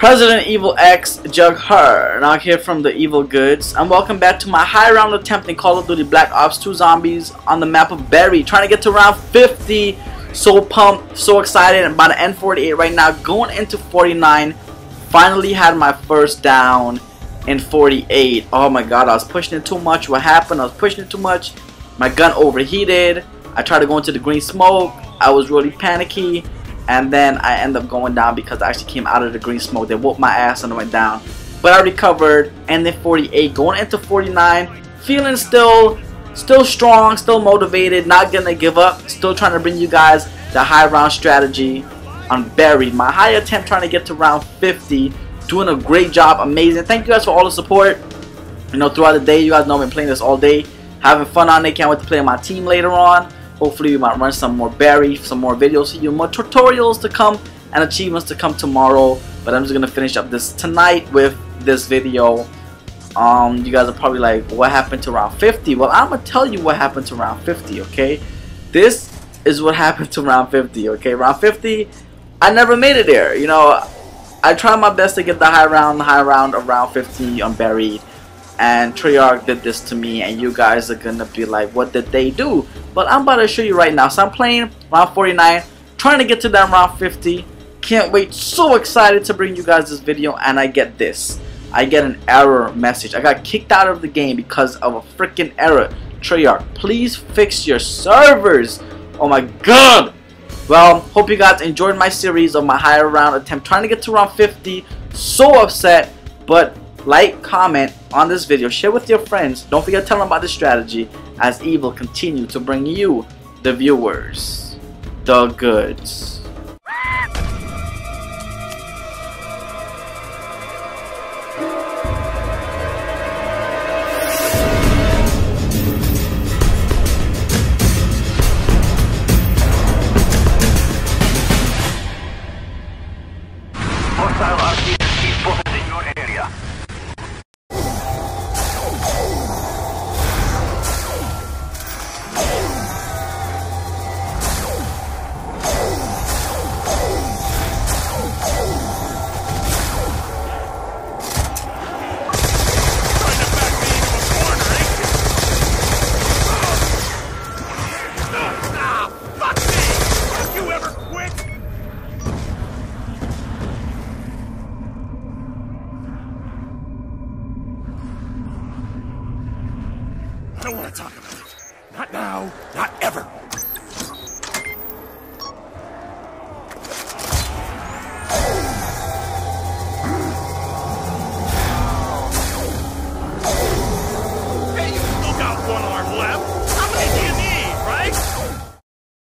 President Evil X, Jughernog here from the Evil Goods, and welcome back to my high round attempt in Call of Duty Black Ops 2 Zombies on the map of Buried, trying to get to round 50. So pumped, so excited. I'm about to end 48 right now, going into 49. Finally had my first down in 48. Oh my god, I was pushing it too much. What happened? I was pushing it too much. My gun overheated. I tried to go into the green smoke. I was really panicky. And then I end up going down because I actually came out of the green smoke. They whooped my ass and I went down. But I recovered, and then 48, going into 49, feeling still strong, still motivated, not gonna give up, still trying to bring you guys the high round strategy on Buried. My high attempt trying to get to round 50, doing a great job, amazing. Thank you guys for all the support. You know, throughout the day, you guys know I've been playing this all day, having fun on it. Can't wait to play on my team later on. Hopefully we might run some more Buried, some more videos for you, more tutorials to come and achievements to come tomorrow. But I'm just gonna finish up this tonight with this video. You guys are probably like, what happened to round 50? Well, I'm gonna tell you what happened to round 50, okay? This is what happened to round 50, okay? Round 50, I never made it there. You know, I tried my best to get the high round of round 50 on Buried. And Treyarch did this to me, and you guys are gonna be like, what did they do? But I'm about to show you right now. So I'm playing round 49, trying to get to that round 50. Can't wait, so excited to bring you guys this video. And I get this, I get an error message. I got kicked out of the game because of a freaking error. Treyarch, please fix your servers. Oh my god. Well, hope you guys enjoyed my series of my higher round attempt trying to get to round 50. So upset, but like, comment on this video, share with your friends, don't forget to tell them about this strategy as Evil continue to bring you, the viewers, the goods. I don't want to talk about it. Not now, not ever.